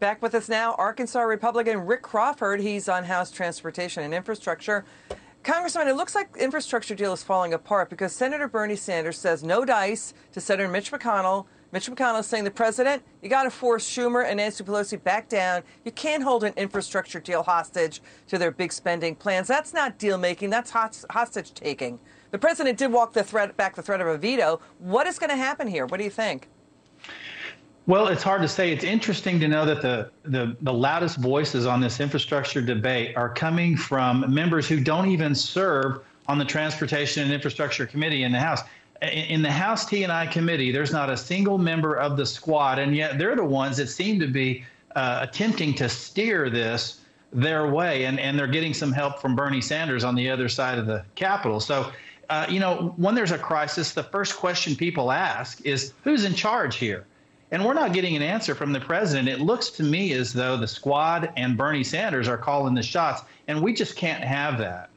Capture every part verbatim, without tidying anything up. Back with us now, Arkansas Republican Rick Crawford. He's on House Transportation and Infrastructure. Congressman, it looks like the infrastructure deal is falling apart because Senator Bernie Sanders says no dice to Senator Mitch McConnell. Mitch McConnell is saying the president, you got to force Schumer and Nancy Pelosi back down. You can't hold an infrastructure deal hostage to their big spending plans. That's not deal making. That's hostage taking. The president did walk the threat back the threat of a veto. What is going to happen here? What do you think? Well, it's hard to say. It's interesting to know that the, the, the loudest voices on this infrastructure debate are coming from members who don't even serve on the Transportation and Infrastructure Committee in the House. In, in the House T and I Committee, there's not a single member of the squad, and yet they're the ones that seem to be uh, attempting to steer this their way, and, and they're getting some help from Bernie Sanders on the other side of the Capitol. So, uh, you know, when there's a crisis, the first question people ask is, who's in charge here? And we're not getting an answer from the president. It looks to me as though the squad and Bernie Sanders are calling the shots, and we just can't have that.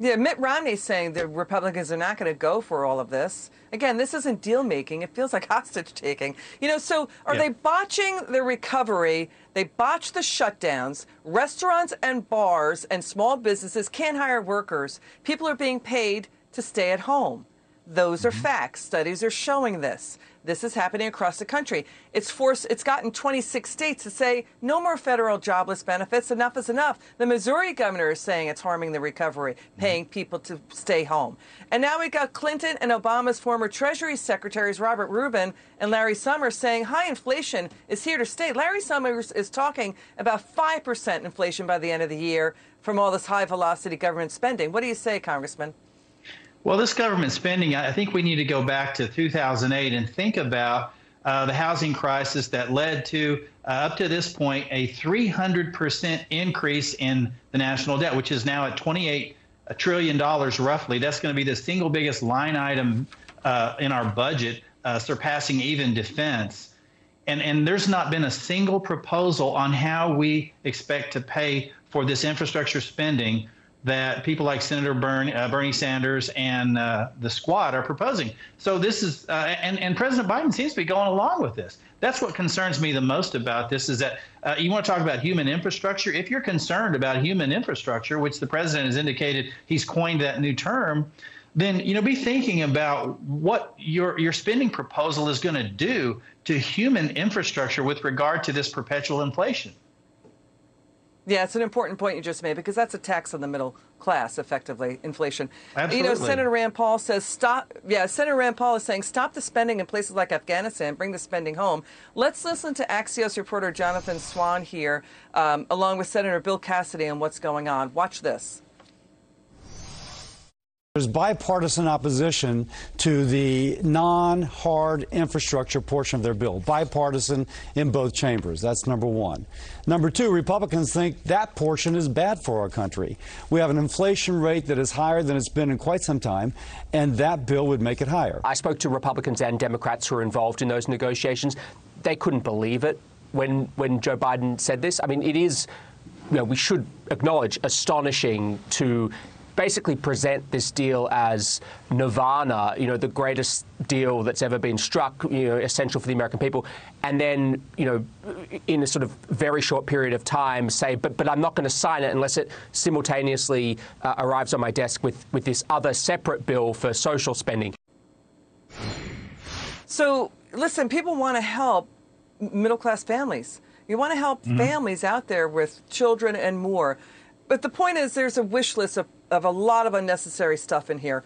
Yeah, Mitt Romney's saying the Republicans are not going to go for all of this. Again, this isn't deal-making. It feels like hostage-taking. You know, so are yeah. they botching the recovery? They botched the shutdowns. Restaurants and bars and small businesses can't hire workers. People are being paid to stay at home. Those are facts. Studies are showing this. This is happening across the country. It's forced. It's gotten twenty-six states to say no more federal jobless benefits. Enough is enough. The Missouri governor is saying it's harming the recovery, paying people to stay home. And now we've got Clinton and Obama's former Treasury secretaries, Robert Rubin and Larry Summers, saying high inflation is here to stay. Larry Summers is talking about five percent inflation by the end of the year from all this high-velocity government spending. What do you say, Congressman? Well, this government spending, I think we need to go back to two thousand eight and think about uh, the housing crisis that led to, uh, up to this point, a three hundred percent increase in the national debt, which is now at twenty-eight trillion dollars roughly. That's going to be the single biggest line item uh, in our budget, uh, surpassing even defense. And, and there's not been a single proposal on how we expect to pay for this infrastructure spending that people like Senator Bernie, uh, Bernie Sanders and uh, the squad are proposing. So this is, uh, and, and President Biden seems to be going along with this. That's what concerns me the most about this is that uh, you want to talk about human infrastructure. If you're concerned about human infrastructure, which the president has indicated he's coined that new term, then, you know, be thinking about what your, your spending proposal is going to do to human infrastructure with regard to this perpetual inflation. Yeah, it's an important point you just made because that's a tax on the middle class, effectively, inflation. Absolutely. You know, Senator Rand Paul says stop. Yeah, Senator Rand Paul is saying stop the spending in places like Afghanistan, bring the spending home. Let's listen to Axios reporter Jonathan Swan here, um, along with Senator Bill Cassidy on what's going on. Watch this. There's bipartisan opposition to the non-hard infrastructure portion of their bill, bipartisan in both chambers. That's number one. Number two, Republicans think that portion is bad for our country. We have an inflation rate that is higher than it's been in quite some time, and that bill would make it higher. I spoke to Republicans and Democrats who are involved in those negotiations. They couldn't believe it when, when Joe Biden said this. I mean, it is, you know, we should acknowledge, astonishing to basically present this deal as nirvana, you know, the greatest deal that's ever been struck, you know, essential for the American people, and then, you know, in a sort of very short period of time say, but but I'm not going to sign it unless it simultaneously uh, arrives on my desk with, with this other separate bill for social spending. So, listen, people want to help middle-class families. You want to help mm-hmm. families out there with children and more. But the point is there's a wish list of of a lot of unnecessary stuff in here.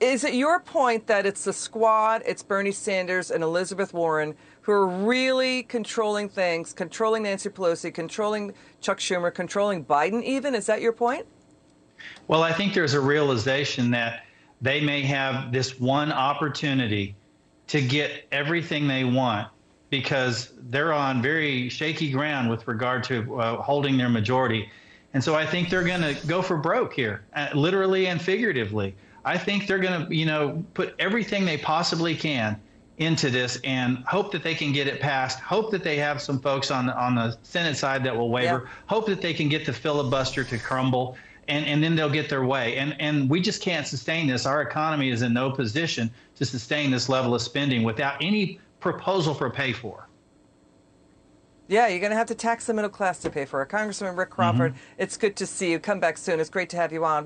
Is it your point that it's the squad, it's Bernie Sanders and Elizabeth Warren who are really controlling things, controlling Nancy Pelosi, controlling Chuck Schumer, controlling Biden even? Is that your point? Well, I think there's a realization that they may have this one opportunity to get everything they want because they're on very shaky ground with regard to uh, holding their majority. And so I think they're going to go for broke here, uh, literally and figuratively. I think they're going to, you know, put everything they possibly can into this and hope that they can get it passed, hope that they have some folks on the, on the Senate side that will waver, yep. hope that they can get the filibuster to crumble, and, and then they'll get their way. And, and we just can't sustain this. Our economy is in no position to sustain this level of spending without any proposal for pay for. Yeah, you're going to have to tax the middle class to pay for it. Congressman Rick Crawford, mm-hmm. It's good to see you. Come back soon. It's great to have you on.